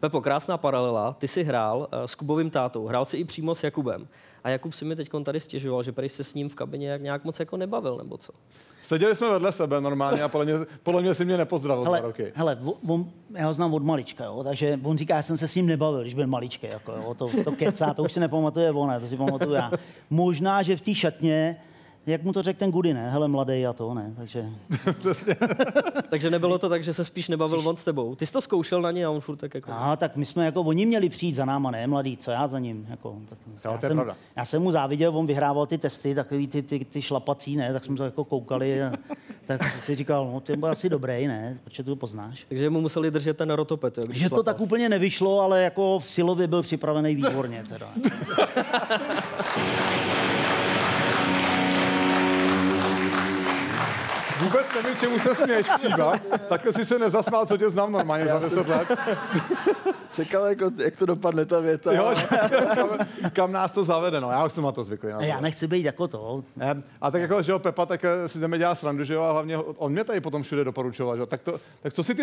Pepo, krásná paralela, ty jsi hrál s Kubovým tátou, hrál si i přímo s Jakubem. A Jakub si mi teď tady stěžoval, že prý se s ním v kabině nějak moc jako nebavil, nebo co? Seděli jsme vedle sebe normálně a podle mě si mě nepozdravil dva roky. Hele, já ho znám od malička, jo, takže on říká, já jsem se s ním nebavil, když byl maličký, jako, jo, to kecá, to už se nepamatuje ona, to si pamatuju já. Možná, že v té šatně, jak mu to řekl ten Gudy, ne? Hele, mladej a to, ne? Takže... Přesně. Takže nebylo to tak, že se spíš nebavil on s tebou. Ty jsi to zkoušel na ně a on furt tak jako... Aha, tak my jsme jako, oni měli přijít za náma, ne? Mladý, co já za ním? Jako, tak, já jsem mu záviděl, on vyhrával ty testy, takový ty šlapací, ne? Tak jsme to jako koukali a tak si říkal, no, ty byl asi dobrý, ne? Protože to poznáš. Takže mu museli držet ten rotopet, jo? Že šlapal. To tak úplně nevyšlo, ale jako v silově byl připravený výborně, teda. Vůbec nevím, čemu se směješ, Příba. Takhle jsi se nezasmál, co tě znám normálně za 10 let. Čekal, jak to dopadne ta věta. Jo, kam nás to zavede, no. Já už jsem na to zvyklý. Na to. Já nechci být jako to. A tak jako, že jo, Pepa, tak si zde mě dělá srandu, že jo, a hlavně on mě tady potom všude doporučoval, že jo. Tak co jsi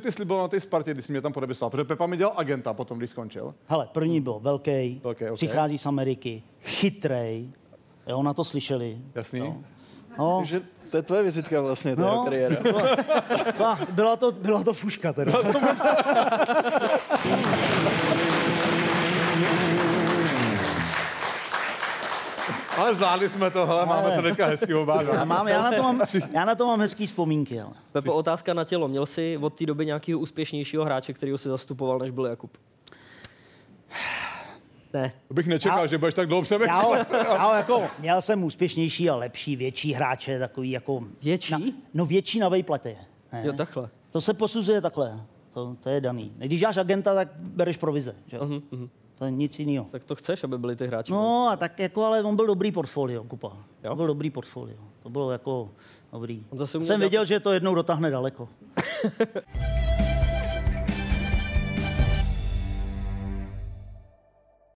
ty sliboval na té Spartě, když jsi mě tam podepisoval? Protože Pepa mi dělal agenta potom, když skončil. Hele, první byl velký, okay. Přichází z Ameriky, chytrej. Jo, na to slyšeli. Jasný. Jo. No. To je tvoje vizitka vlastně, to no, kariéra. Byla to fuška teda. Ale zvládli jsme to, hele, máme se teďka hezky oba. Já na to mám hezký vzpomínky. Ale. Pepo, otázka na tělo. Měl jsi od té doby nějakého úspěšnějšího hráče, kterýho si zastupoval, než byl Jakub? Ne. To bych nečekal, že budeš tak dlouho přemýšlet. Jako, měl jsem úspěšnější a lepší, větší hráče, takový jako... Větší? Větší na vejplete. Jo, takhle. To se posuzuje takhle. To je daný. Když dáš agenta, tak bereš provize. Že? To je nic jiného. Tak to chceš, aby byli ty hráči. No, a tak jako, ale on byl dobrý portfolio, Kupa. Jo? On byl dobrý portfolio. To bylo jako dobrý. Jsem viděl, že to jednou dotáhne daleko.